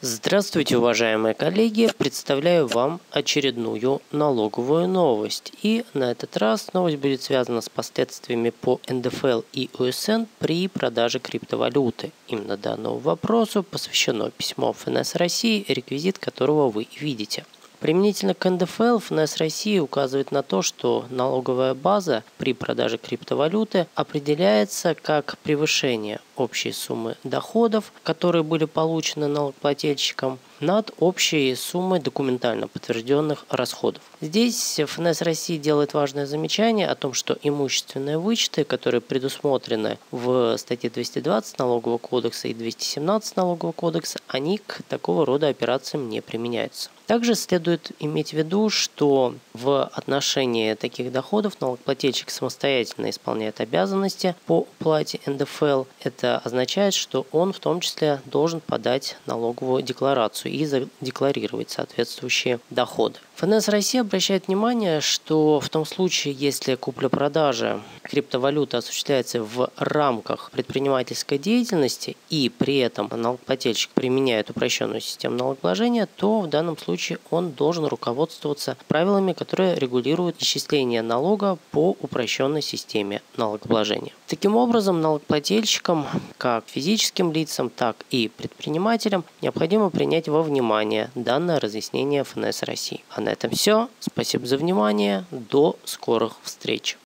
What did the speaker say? Здравствуйте, уважаемые коллеги! Представляю вам очередную налоговую новость. И на этот раз новость будет связана с последствиями по НДФЛ и УСН при продаже криптовалюты. Именно данному вопросу посвящено письмо ФНС России, реквизит которого вы видите. Применительно к НДФЛ ФНС России указывает на то, что налоговая база при продаже криптовалюты определяется как превышение общей суммы доходов, которые были получены налогоплательщиком, над общей суммой документально подтвержденных расходов. Здесь ФНС России делает важное замечание о том, что имущественные вычеты, которые предусмотрены в статье 220 Налогового кодекса и 217 Налогового кодекса, они к такого рода операциям не применяются. Также следует иметь в виду, что в отношении таких доходов налогоплательщик самостоятельно исполняет обязанности по уплате НДФЛ. Это означает, что он в том числе должен подать налоговую декларацию и задекларировать соответствующие доходы. ФНС России обращает внимание, что в том случае, если купля-продажа криптовалюты осуществляется в рамках предпринимательской деятельности и при этом налогоплательщик применяет упрощенную систему налогообложения, то в данном случае он должен руководствоваться правилами, которые регулируют исчисление налога по упрощенной системе налогообложения. Таким образом, налогоплательщикам, как физическим лицам, так и предпринимателям, необходимо принять во внимание данное разъяснение ФНС России. А на этом все. Спасибо за внимание. До скорых встреч.